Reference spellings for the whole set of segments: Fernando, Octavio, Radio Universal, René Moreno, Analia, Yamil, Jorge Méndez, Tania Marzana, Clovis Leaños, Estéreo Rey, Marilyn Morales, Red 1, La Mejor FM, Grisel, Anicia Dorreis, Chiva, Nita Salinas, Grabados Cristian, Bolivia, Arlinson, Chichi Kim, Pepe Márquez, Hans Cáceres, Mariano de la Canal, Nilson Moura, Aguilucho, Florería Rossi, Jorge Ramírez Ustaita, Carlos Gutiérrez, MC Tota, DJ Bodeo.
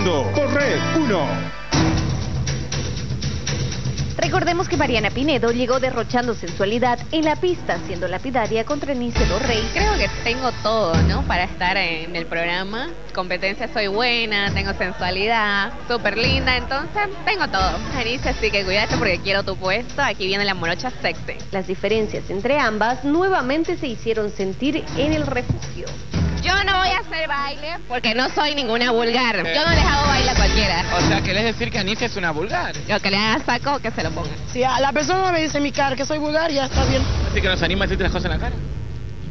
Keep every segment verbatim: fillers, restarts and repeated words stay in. Bailando por Red uno. Recordemos que Mariana Pinedo llegó derrochando sensualidad en la pista, siendo lapidaria contra Anicia Dorreis. Creo que tengo todo, ¿no?, para estar en el programa. Competencia soy buena, tengo sensualidad, súper linda, entonces tengo todo. Anicia, así que cuídate porque quiero tu puesto. Aquí viene la morocha sexy. Las diferencias entre ambas nuevamente se hicieron sentir en el refugio. Yo no voy a hacer baile porque no soy ninguna vulgar. Eh. Yo no les hago baile a cualquiera. O sea, ¿querés decir que Anicia es una vulgar? Lo que le haga saco, que se lo ponga. Si a la persona me dice en mi cara que soy vulgar, ya está bien. Así que nos anima a decirte las cosas en la cara.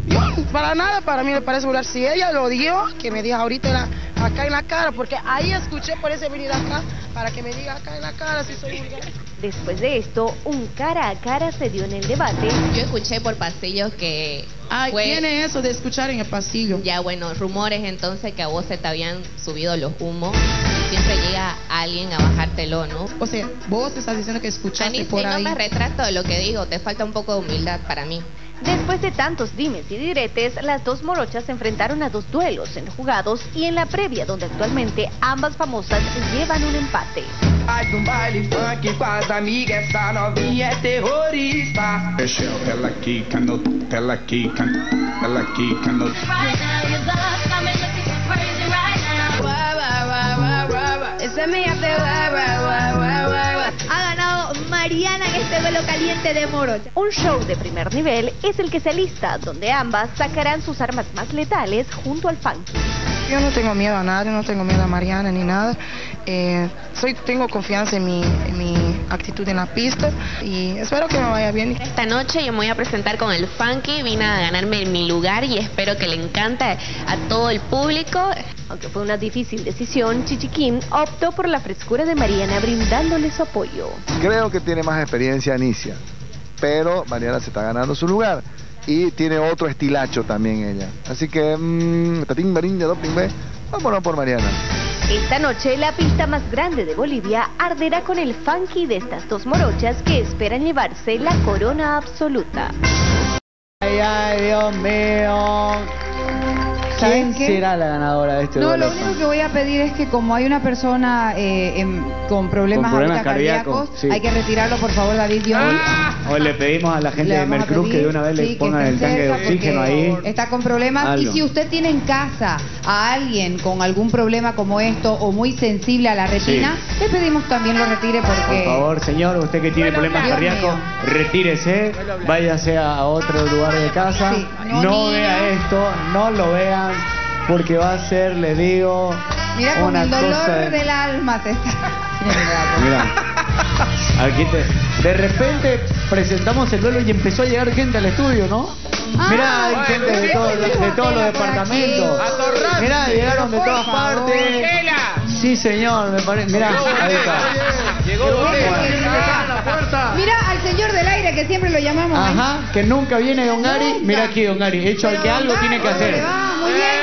No, para nada, para mí me parece vulgar. Si ella lo dijo, que me diga ahorita la, acá en la cara, porque ahí escuché, por eso venir acá, para que me diga acá en la cara si soy vulgar. Después de esto, un cara a cara se dio en el debate. Yo escuché por pasillos que... Ay, fue... ¿quién es eso de escuchar en el pasillo? Ya, bueno, rumores entonces que a vos se te habían subido los humos. Y siempre llega alguien a bajártelo, ¿no? O sea, vos te estás diciendo que escuchaste Ani, por si ahí. No me retracto de lo que digo, te falta un poco de humildad para mí. Después de tantos dimes y diretes, las dos morochas se enfrentaron a dos duelos enjugados y en la previa, donde actualmente ambas famosas llevan un empate. Faz um baile funk com as amigas, essa novinha é terrorista. Deixa ela quica no, ela quica, ela quica no. Esa es mi ha ganado Mariana en este duelo caliente de morocha. Un show de primer nivel es el que se alista, donde ambas sacarán sus armas más letales junto al funky. Yo no tengo miedo a nadie, no tengo miedo a Mariana ni nada. Eh, soy, tengo confianza en mi, en mi actitud en la pista y espero que me vaya bien. Esta noche yo me voy a presentar con el funky, vine a ganarme mi lugar y espero que le encante a todo el público. Aunque fue una difícil decisión, Chichi Kim optó por la frescura de Mariana brindándole su apoyo. Creo que tiene más experiencia Anicia, pero Mariana se está ganando su lugar. Y tiene otro estilacho también ella. Así que, mmm, tatín, barín, doping, ve, vámonos por Mariana. Esta noche la pista más grande de Bolivia arderá con el funky de estas dos morochas que esperan llevarse la corona absoluta. Ay, ay, Dios mío. ¿Quién será la ganadora de este duelo? No, lo único que voy a pedir es que como hay una persona eh, en, con problemas, con problemas cardíacos, cardíacos sí. Hay que retirarlo, por favor, David Dionich. Hoy le pedimos a la gente de Mercruz que de una vez sí, le pongan el tanque de oxígeno ahí. Está con problemas. Algo. Y si usted tiene en casa a alguien con algún problema como esto o muy sensible a la retina, sí. Le pedimos también lo retire porque... Por favor, señor, usted que tiene bueno, problemas Dios cardíacos, mío. Retírese, váyase a otro lugar de casa, sí. no, no vea esto, no lo vea. Porque va a ser, le digo, mira, con una el dolor cosa de... del alma te está. Mira, aquí te... de repente presentamos el duelo y empezó a llegar gente al estudio, ¿no? Ah, mira, gente bueno, de, de, todo, de, de todos los departamentos. Mira, llegaron de todas partes. Sí, señor, me parece. Mira, ahí está. Llegó Bodeo. Mira al señor del aire que siempre lo llamamos. Ajá, que nunca viene Don Gary. Mira aquí, Don Gary, hecho al que algo tiene que hacer.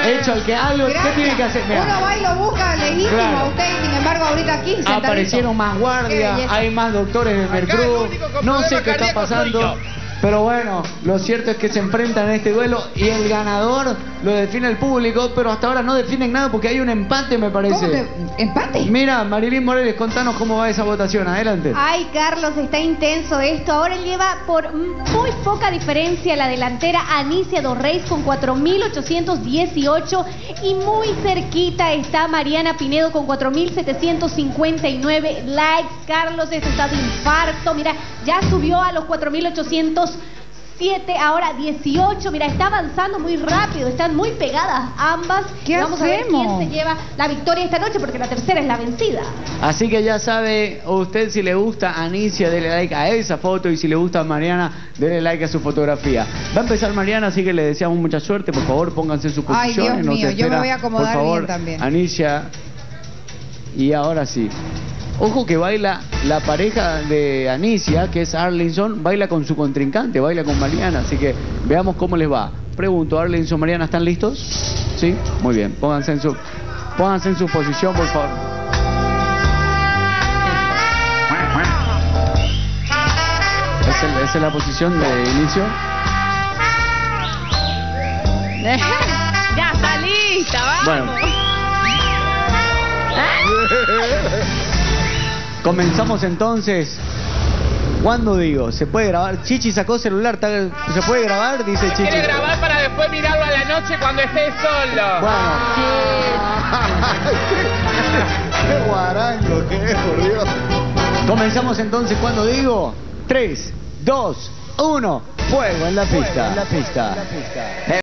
Hecho al que algo, ¿qué tiene que hacer? Mira. Uno va y lo busca legítimo claro. A usted, sin embargo, ahorita aquí aparecieron más guardias, hay más doctores de Mercruz. No sé qué está pasando. Pero bueno, lo cierto es que se enfrentan en este duelo y el ganador lo define el público, pero hasta ahora no definen nada porque hay un empate, me parece. ¿Cómo te... ¿Empate? Mira, Marilyn Morales, contanos cómo va esa votación. Adelante. Ay, Carlos, está intenso esto. Ahora lleva por muy poca diferencia la delantera Anicia Dorreis con cuatro mil ochocientos dieciocho y muy cerquita está Mariana Pinedo con cuatro mil setecientos cincuenta y nueve likes. Carlos, esto está de infarto. Mira, ya subió a los cuatro mil ochocientos siete, ahora dieciocho. Mira, está avanzando muy rápido. Están muy pegadas ambas. ¿Qué Vamos hacemos? a ver quién se lleva la victoria esta noche, porque la tercera es la vencida. Así que ya sabe usted, si le gusta a Anicia, dele like a esa foto. Y si le gusta a Mariana, dele like a su fotografía. Va a empezar Mariana, así que le deseamos mucha suerte. Por favor, pónganse en sus posiciones. Ay, Dios mío, Nos espera, yo me voy a acomodar por favor, bien también. Anicia. Y ahora sí. Ojo que baila la pareja de Anicia, que es Arlinson, baila con su contrincante, baila con Mariana, así que veamos cómo les va. Pregunto, Arlinson, Mariana, ¿están listos? Sí, muy bien, pónganse en su, pónganse en su posición, por favor. Esa es, esa es la posición de inicio. Ya está lista, vamos. Bueno. Comenzamos entonces. ¿Cuándo digo? ¿Se puede grabar? Chichi sacó celular, ¿se puede grabar? Dice Chichi. Quiere grabar para después mirarlo a la noche cuando esté solo. Bueno. ¿Qué? Qué guarango que es, por Dios. Comenzamos entonces, ¿cuándo digo? tres, dos, uno. Fuego en la pista. Fuego en la pista. En la pista.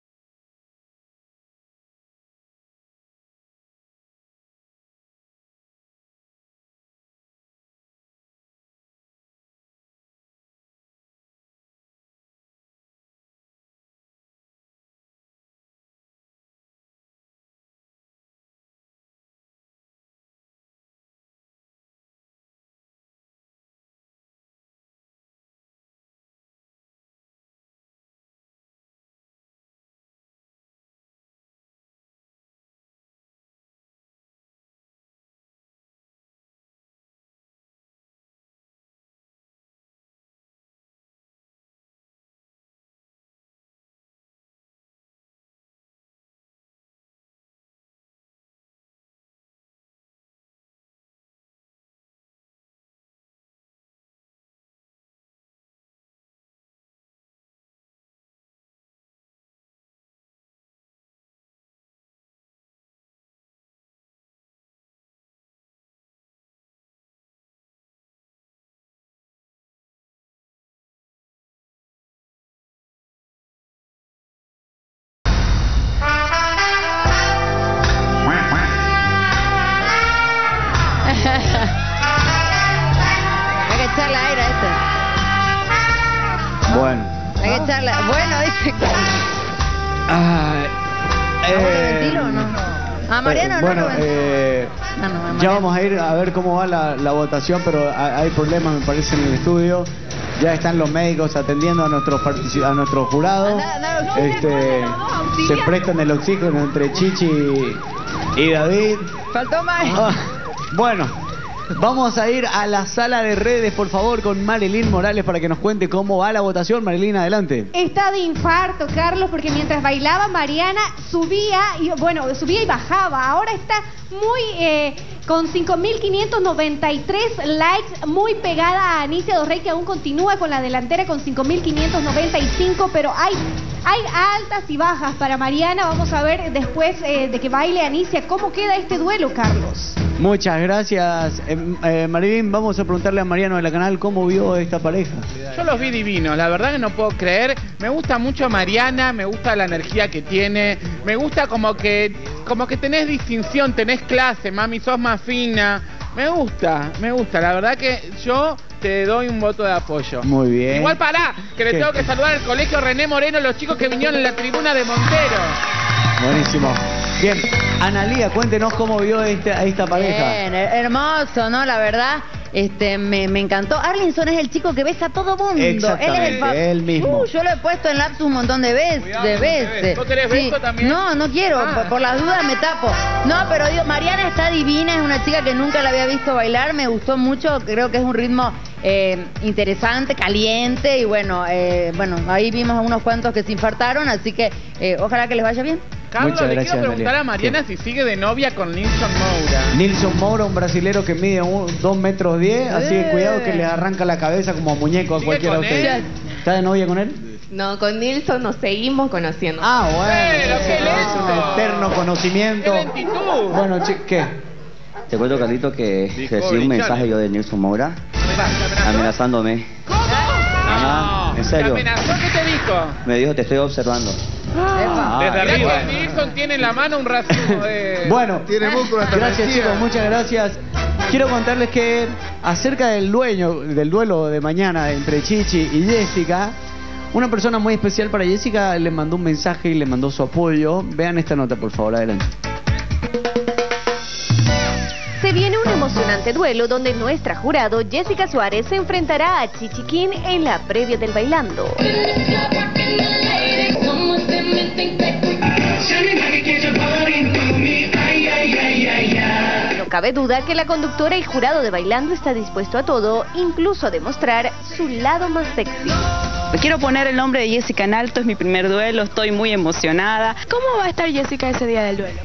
Bueno. Hay que echarla. Bueno, dice. Ah, eh, ¿A Mariano o no? ¿A Mariano eh, no? Bueno, no, eh, no, no, Mariano. Ya vamos a ir a ver cómo va la, la votación, pero hay problemas, me parece, en el estudio. Ya están los médicos atendiendo a nuestros a nuestros jurados. No, no, no, este, no, se prestan el oxígeno entre Chichi y David. Faltó más. Ah, bueno. Vamos a ir a la sala de redes, por favor, con Marilyn Morales para que nos cuente cómo va la votación. Marilyn, adelante. Está de infarto, Carlos, porque mientras bailaba, Mariana subía y, bueno, subía y bajaba. Ahora está muy, eh, con cinco mil quinientos noventa y tres likes, muy pegada a Anicia Dorreis, que aún continúa con la delantera con cinco mil quinientos noventa y cinco, pero hay... Hay altas y bajas para Mariana. Vamos a ver después eh, de que baile Anicia cómo queda este duelo, Carlos. Muchas gracias, eh, eh, Marilyn. Vamos a preguntarle a Mariano de la Canal cómo vio esta pareja. Yo los vi divinos, la verdad que no puedo creer. Me gusta mucho Mariana, me gusta la energía que tiene. Me gusta como que, como que tenés distinción, tenés clase, mami, sos más fina. Me gusta, me gusta, la verdad que yo te doy un voto de apoyo. Muy bien. Igual pará, que le ¿Qué? tengo que saludar al colegio René Moreno, los chicos que vinieron en la tribuna de Montero. Buenísimo. Bien, Analia, cuéntenos cómo vio este, a esta pareja. Bien, hermoso, ¿no? La verdad, este, me, me encantó. Arlinson es el chico que besa a todo mundo. Exactamente, él, es el él mismo. Uh, yo lo he puesto en lapsus un montón de veces. Cuidado, de veces. ¿No querés beso sí. también? No, no quiero, ah. por, por las dudas me tapo. No, pero digo, Mariana está divina, es una chica que nunca la había visto bailar, me gustó mucho, creo que es un ritmo... Eh, interesante, caliente y bueno, eh, bueno, ahí vimos a unos cuantos que se infartaron, así que eh, ojalá que les vaya bien. Carlos, Muchas le gracias, quiero preguntar María. a Mariana sí. si sigue de novia con Nilson Moura. Nilson Moura, un brasilero que mide dos metros diez, así que cuidado que les arranca la cabeza como muñeco a cualquiera de ustedes. ¿Está de novia con él? No, con Nilson nos seguimos conociendo. Ah, bueno. Sí, sí, es un eterno conocimiento. ¡Qué lentitud! Bueno, ¿qué? Te cuento, Carlito, que Dijo, recibí un mensaje yo de Nilson Moura. Amenazándome. ¿Cómo? Ah, no, ¿en serio? ¿Te amenazó? ¿Qué te dijo? Me dijo, te estoy observando. Ah, desde arriba. Nilson tiene en la mano un racimo de... Bueno, tiene músculo hasta gracias vestido. Chicos, muchas gracias. Quiero contarles que acerca del dueño, del duelo de mañana entre Chichi y Jessica, una persona muy especial para Jessica le mandó un mensaje y le mandó su apoyo. Vean esta nota, por favor, adelante. Se viene un emocionante duelo donde nuestra jurado Jessica Suárez se enfrentará a Chichi Kim en la previa del Bailando. No cabe duda que la conductora y jurado de Bailando está dispuesto a todo, incluso a demostrar su lado más sexy. Quiero poner el nombre de Jessica en alto, es mi primer duelo, estoy muy emocionada. ¿Cómo va a estar Jessica ese día del duelo?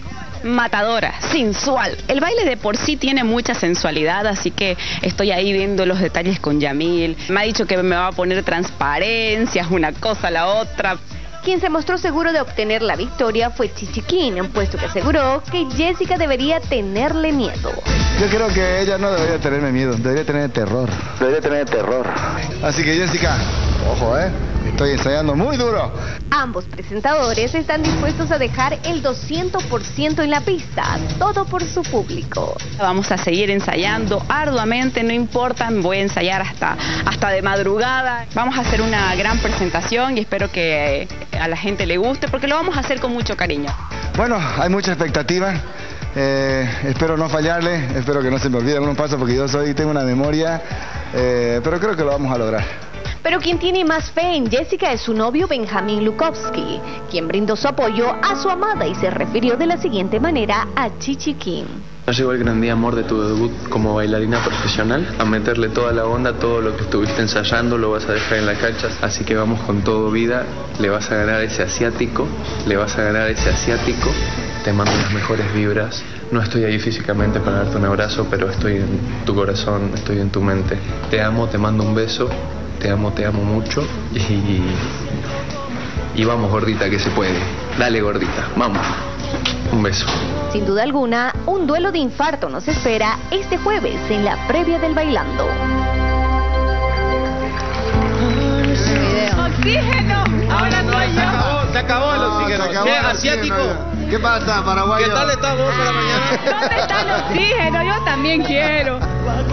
matadora, sensual. El baile de por sí tiene mucha sensualidad, así que estoy ahí viendo los detalles con Yamil. Me ha dicho que me va a poner transparencias, una cosa a la otra. Quien se mostró seguro de obtener la victoria fue Chichi Kim, puesto que aseguró que Jessica debería tenerle miedo. Yo creo que ella no debería tenerme miedo, debería tener terror. Debería tener terror. Así que Jessica, ojo, ¿eh? Estoy ensayando muy duro. Ambos presentadores están dispuestos a dejar el doscientos por ciento en la pista, todo por su público. Vamos a seguir ensayando arduamente, no importa, voy a ensayar hasta, hasta de madrugada. Vamos a hacer una gran presentación y espero que a la gente le guste, porque lo vamos a hacer con mucho cariño. Bueno, hay mucha expectativa. Eh, espero no fallarle, espero que no se me olvide algunos pasos, porque yo soy, tengo una memoria, eh, pero creo que lo vamos a lograr. Pero quien tiene más fe en Jessica es su novio Benjamín Lukowski, quien brindó su apoyo a su amada y se refirió de la siguiente manera a Chichi Kim. No llegó el gran día, amor, de tu debut como bailarina profesional. A meterle toda la onda, todo lo que estuviste ensayando lo vas a dejar en la cancha. Así que vamos con todo, vida. Le vas a ganar ese asiático, le vas a ganar ese asiático. Te mando las mejores vibras. No estoy ahí físicamente para darte un abrazo, pero estoy en tu corazón, estoy en tu mente. Te amo, te mando un beso. Te amo, te amo mucho y, y vamos, gordita, que se puede. Dale, gordita, vamos. Un beso. Sin duda alguna, un duelo de infarto nos espera este jueves en la previa del Bailando. ¡Oxígeno! ¡Ahora no hay ya! Se acabó el oxígeno. ¿Qué, asiático? ¿Qué pasa, paraguayo? ¿Qué tal estás vos por la mañana? ¿Dónde está el oxígeno? Yo también quiero.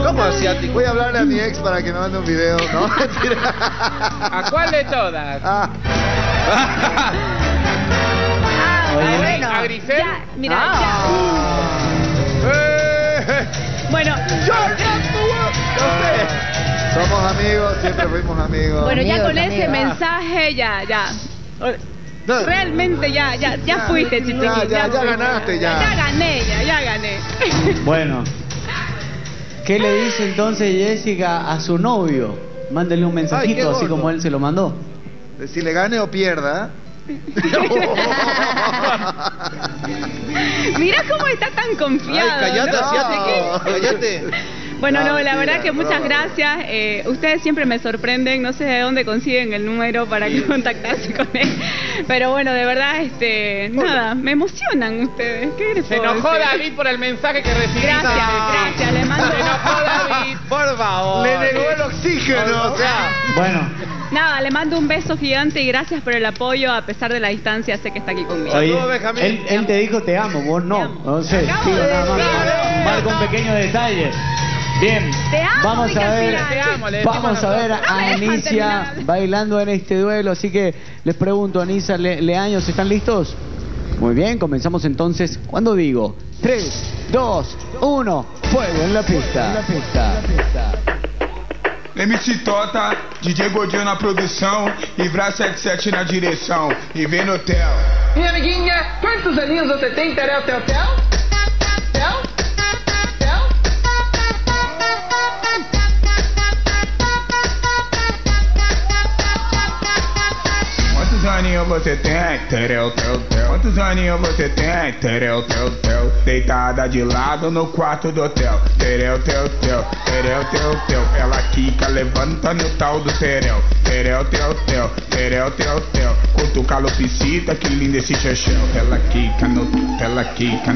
¿Cómo asiático? Voy a hablarle a mi ex para que me mande un video, ¿no? ¿A cuál de todas? Ah, ah bueno. ¿A Grisel? Ya, mira, ah. ya. Eh. Bueno. Yo, yo, yo. Somos amigos, siempre fuimos amigos. Bueno, amigos, ya con amigos. ese mensaje, ya, ya. Realmente ya, ya, ya fuiste, Chichi Kim. Ya, ya, ya, ya ganaste, ya. Ya gané, ya, ya gané. Bueno. ¿Qué le dice entonces Jessica a su novio? Mándale un mensajito, Ay, así como él se lo mandó. Si le gane o pierda. Mira cómo está tan confiado. Ay, callate, ¿no? asiático, callate. Bueno, no, no la verdad que muchas gracias. Eh, ustedes siempre me sorprenden, no sé de dónde consiguen el número para que contactarse con él. Pero bueno, de verdad, este, nada, me emocionan ustedes. ¿Qué Se enojó decir? David por el mensaje que recibí. Gracias, gracias, le mando. Se enojó David, por favor. Le negó el oxígeno, o sea. Bueno. Nada, le mando un beso gigante y gracias por el apoyo, a pesar de la distancia, sé que está aquí conmigo. Oye, él, él te dijo te amo, vos no, no sé, digo nada más, marca un pequeño detalle. Bien, te amo, vamos a ver, te amo, le vamos a ver a Anicia bailando en este duelo, así que les pregunto, Anicia, Le, Leaños, ¿están listos? Muy bien, comenzamos entonces, ¿cuándo digo? tres, dos, uno, fuego en la pista, en la pista, en la pista. M C Tota, D J Bodeo na produção e Brazacet sete na direção. E vem no hotel. Minha amiguinha, quantos aninhos você tem? Terel, tel, tel? Tel? Tel? Quantos aninhos você tem? Terel, tel, tel? Quantos aninhos você tem? Terel, tel, tel? Deitada de lado no quarto do hotel. Terel, tel, tel? Terel, tel, tel, ela quica, levanta no tal do terel. Terel, tel, tel, terel, tel, tel. Cutuca a lopicita, que lindo esse chechel. Ela quica no, ela quica,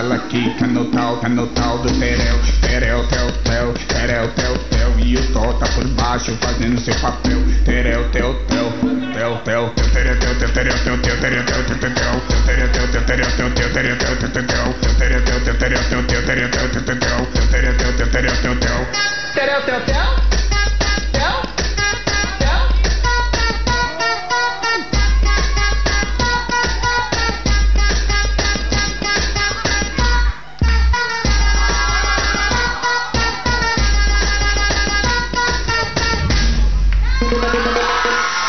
ela quica no tal, tá no tal do terel. Terel, tel, tel, terel, tel, tel. E o Tó tá por baixo fazendo seu papel. Terel, tel, tel, tel, tel, tel, terel, tel, tel, terel, tel, tel, terel, tel, tel, tel, terel, tel, tel, terel, tel, tel, terel, tel, tel, terel, terel, tel, tel, terel, tel, tel, terel, tel, tel, terel, tel, terel, tel, tel, terel, tel, tel. Tereu, teu, teu, teu, teu.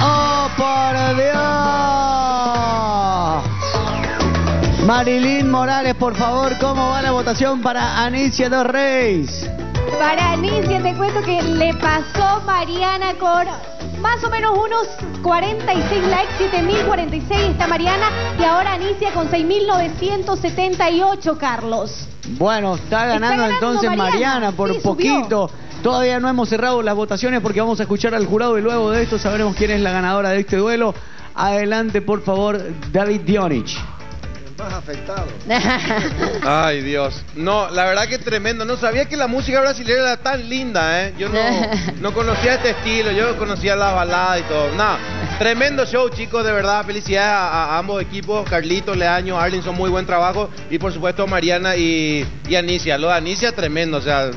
¡Oh, por Dios! Marilyn Morales, por favor, ¿cómo va la votación para Anicia Dorreis? Para Anicia, te cuento que le pasó Mariana con más o menos unos cuarenta y seis likes, siete mil cuarenta y seis está Mariana y ahora Anicia con seis mil novecientos setenta y ocho, Carlos. Bueno, está ganando, está ganando entonces Mariana, Mariana por sí, poquito. Subió. Todavía no hemos cerrado las votaciones porque vamos a escuchar al jurado y luego de esto sabremos quién es la ganadora de este duelo. Adelante, por favor, David Dionich. Más afectado. Ay, Dios. No, la verdad que tremendo. No sabía que la música brasileña era tan linda, ¿eh? Yo no, no conocía este estilo, yo conocía la balada y todo. Nada, tremendo show, chicos, de verdad. Felicidades a, a ambos equipos. Carlito, Leaño, Arlinson, muy buen trabajo. Y por supuesto Mariana y, y Anicia. Lo de Anicia, tremendo, o sea...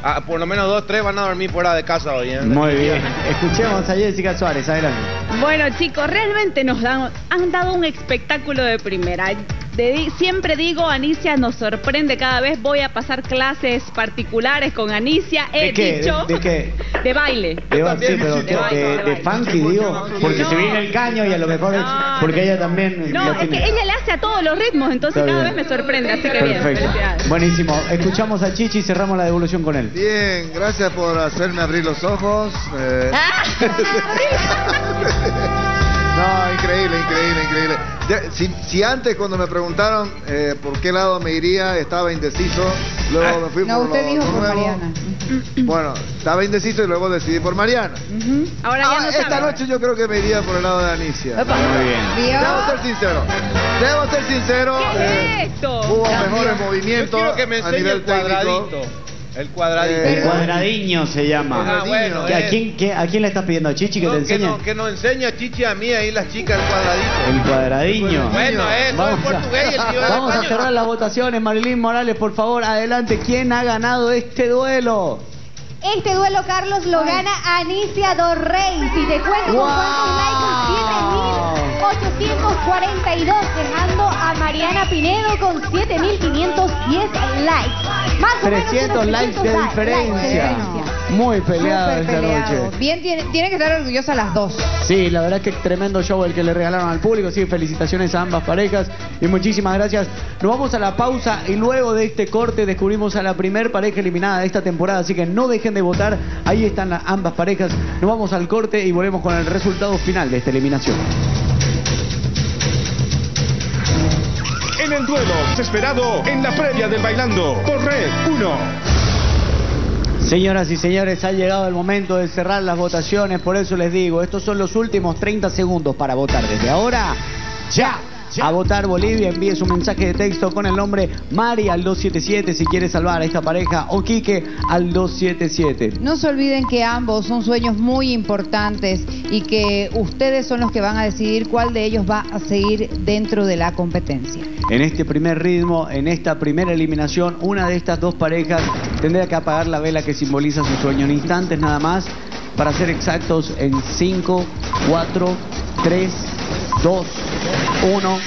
Ah, por lo menos dos, tres van a dormir fuera de casa hoy, ¿eh? Muy bien. Escuchemos a Jessica Suárez, adelante. Bueno, chicos, realmente nos dan, han dado un espectáculo de primera. De, siempre digo, Anicia nos sorprende cada vez. Voy a pasar clases particulares con Anicia. He ¿De qué? Dicho... ¿De, de qué? De baile. De, también, sí, pero de, de, baile, de, de, de funky, digo. Porque no, se viene el caño y a lo mejor... No, es, porque ella también... No, es tiene. Que ella le hace a todos los ritmos, entonces está cada bien. Vez me sorprende. Así que perfecto. Bien, buenísimo. Escuchamos a Chichi y cerramos la devolución con él. Bien, gracias por hacerme abrir los ojos. Eh... No, increíble, increíble, increíble. Ya, si, si antes cuando me preguntaron eh, por qué lado me iría, estaba indeciso, luego me fui no, por usted lo, dijo por nuevo. Mariana. Bueno, estaba indeciso y luego decidí por Mariana. Uh-huh. Ahora ya ah, no esta sabe. Noche yo creo que me iría por el lado de Anicia. Opa. Muy bien. Debo ser sincero. Debo ser sincero. ¿Qué es esto? Eh, hubo También. Mejores movimientos yo que me a nivel cuadradito. Técnico. El cuadradito. El cuadradiño se llama. Ah, bueno, ¿A, eh. quién, qué, ¿A quién le estás pidiendo? ¿A Chichi que no, te enseñe? Que, no, que nos enseñe a Chichi, a mí, ahí las chicas, el cuadradito. El cuadradiño. Bueno, eso vamos es portugués. A, el tío de vamos a cerrar las votaciones. Marilyn Morales, por favor, adelante. ¿Quién ha ganado este duelo? Este duelo, Carlos, lo Ay. Gana Anicia Dorreis. Y te cuento wow. con cuántos likes, siete mil ochocientos cuarenta y dos, dejando a Mariana Pinedo con siete mil quinientos diez likes. Más trescientos likes de diferencia. Muy peleada esta noche. Bien, tiene, tiene que estar orgullosa las dos. Sí, la verdad es que es tremendo show el que le regalaron al público. Sí, felicitaciones a ambas parejas y muchísimas gracias. Nos vamos a la pausa y luego de este corte descubrimos a la primer pareja eliminada de esta temporada. Así que no dejen de votar. Ahí están las, ambas parejas. Nos vamos al corte y volvemos con el resultado final de esta eliminación. En el duelo desesperado en la previa del Bailando por Red uno. Señoras y señores, ha llegado el momento de cerrar las votaciones, por eso les digo, estos son los últimos treinta segundos para votar. Desde ahora, ya. A votar Bolivia, envíe su mensaje de texto con el nombre Mari al dos siete siete si quiere salvar a esta pareja o Quique al dos siete siete. No se olviden que ambos son sueños muy importantes y que ustedes son los que van a decidir cuál de ellos va a seguir dentro de la competencia. En este primer ritmo, en esta primera eliminación, una de estas dos parejas tendrá que apagar la vela que simboliza su sueño en instantes nada más. Para ser exactos, en cinco, cuatro, tres, dos, uno.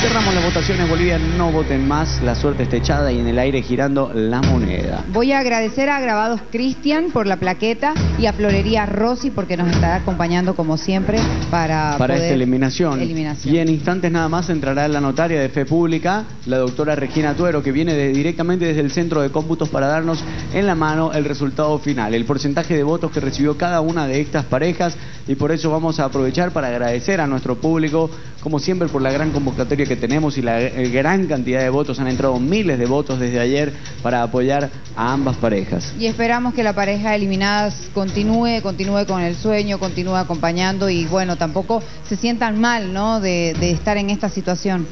Cerramos las votaciones, Bolivia, no voten más. La suerte está echada y en el aire girando la moneda. Voy a agradecer a Grabados Cristian por la plaqueta y a Florería Rossi porque nos estará acompañando como siempre para, para poder... esta eliminación. eliminación. Y en instantes nada más entrará la notaria de Fe Pública, la doctora Regina Tuero, que viene de, directamente desde el centro de cómputos para darnos en la mano el resultado final, el porcentaje de votos que recibió cada una de estas parejas, y por eso vamos a aprovechar para agradecer a nuestro público como siempre por la gran convocatoria que tenemos y la gran cantidad de votos. Han entrado miles de votos desde ayer para apoyar a ambas parejas y esperamos que la pareja eliminada continúe, continúe con el sueño, continúe acompañando y bueno, tampoco se sientan mal, ¿no? de, de estar en esta situación.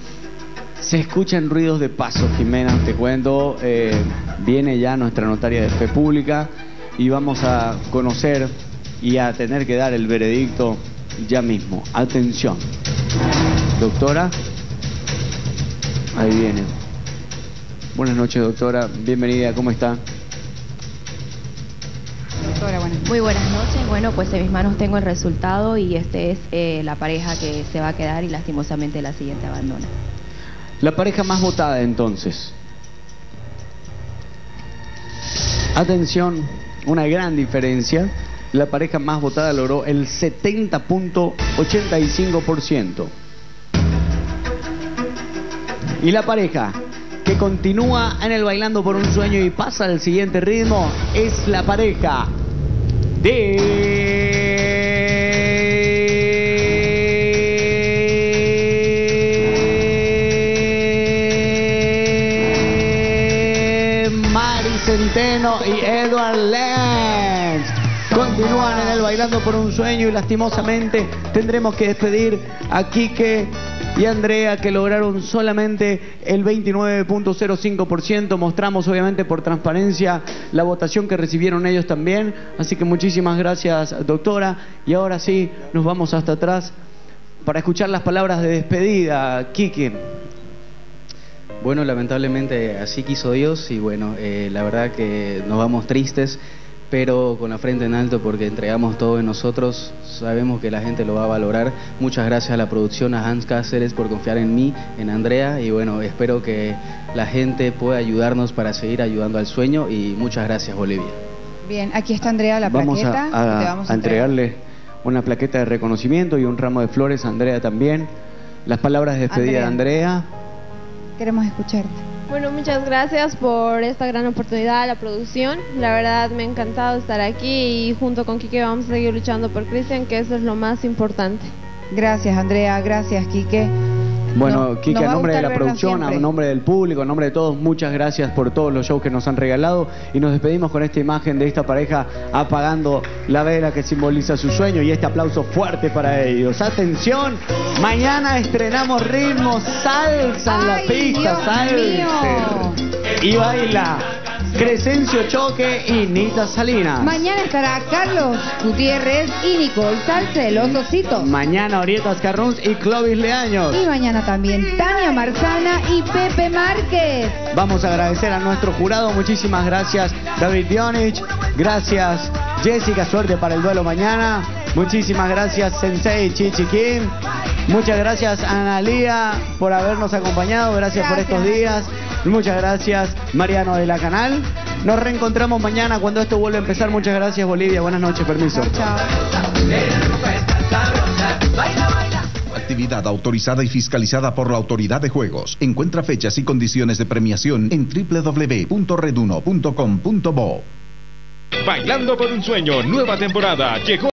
Se escuchan ruidos de pasos, Jimena, te cuento. Eh, viene ya nuestra notaria de Fe Pública y vamos a conocer y a tener que dar el veredicto ya mismo. Atención. Doctora. Ahí viene. Buenas noches, doctora. Bienvenida. ¿Cómo está? Doctora, buenas noches. Muy buenas noches. Bueno, pues en mis manos tengo el resultado y este es eh, la pareja que se va a quedar y lastimosamente la siguiente abandona. La pareja más votada entonces. Atención, una gran diferencia. La pareja más votada logró el setenta punto ochenta y cinco por ciento. Y la pareja que continúa en el Bailando por un Sueño y pasa al siguiente ritmo es la pareja de... Centeno y Edward Lenz continúan en el Bailando por un Sueño y lastimosamente tendremos que despedir a Quique y Andrea, que lograron solamente el veintinueve punto cero cinco por ciento. Mostramos obviamente por transparencia la votación que recibieron ellos también. Así que muchísimas gracias, doctora. Y ahora sí, nos vamos hasta atrás para escuchar las palabras de despedida. Quique. Bueno, lamentablemente así quiso Dios y bueno, eh, la verdad que nos vamos tristes, pero con la frente en alto porque entregamos todo en nosotros, sabemos que la gente lo va a valorar. Muchas gracias a la producción, a Hans Cáceres por confiar en mí, en Andrea, y bueno, espero que la gente pueda ayudarnos para seguir ayudando al sueño y muchas gracias, Bolivia. Bien, aquí está Andrea la vamos plaqueta. A, a, vamos a, a entregarle entregar. una plaqueta de reconocimiento y un ramo de flores a Andrea también. Las palabras de despedida de Andrea. Queremos escucharte. Bueno, muchas gracias por esta gran oportunidad a la producción. La verdad me ha encantado estar aquí y junto con Quique vamos a seguir luchando por Cristian, que eso es lo más importante. Gracias, Andrea. Gracias, Quique. Bueno, no, Quique, a nombre de la producción, a nombre del público, a nombre de todos, muchas gracias por todos los shows que nos han regalado y nos despedimos con esta imagen de esta pareja apagando la vela que simboliza su sueño y este aplauso fuerte para ellos. Atención, mañana estrenamos ritmo salsa en la pista, salsa y baila Crescencio Choque y Nita Salinas. Mañana estará Carlos Gutiérrez y Nicole Salce, los dositos. Mañana Orieta Scarruns y Clovis Leaños. Y mañana también Tania Marzana y Pepe Márquez. Vamos a agradecer a nuestro jurado. Muchísimas gracias, David Dionich. Gracias, Jessica. Suerte para el duelo mañana. Muchísimas gracias, Sensei Chichi Kim. Muchas gracias, Analia, por habernos acompañado. Gracias, gracias por estos días. Muchas gracias, Mariano de la Canal. Nos reencontramos mañana cuando esto vuelva a empezar. Muchas gracias, Bolivia. Buenas noches, permiso. Chao. Actividad autorizada y fiscalizada por la Autoridad de Juegos. Encuentra fechas y condiciones de premiación en doble u doble u doble u punto red uno punto com punto bo. Bailando por un Sueño, nueva temporada. Llegó.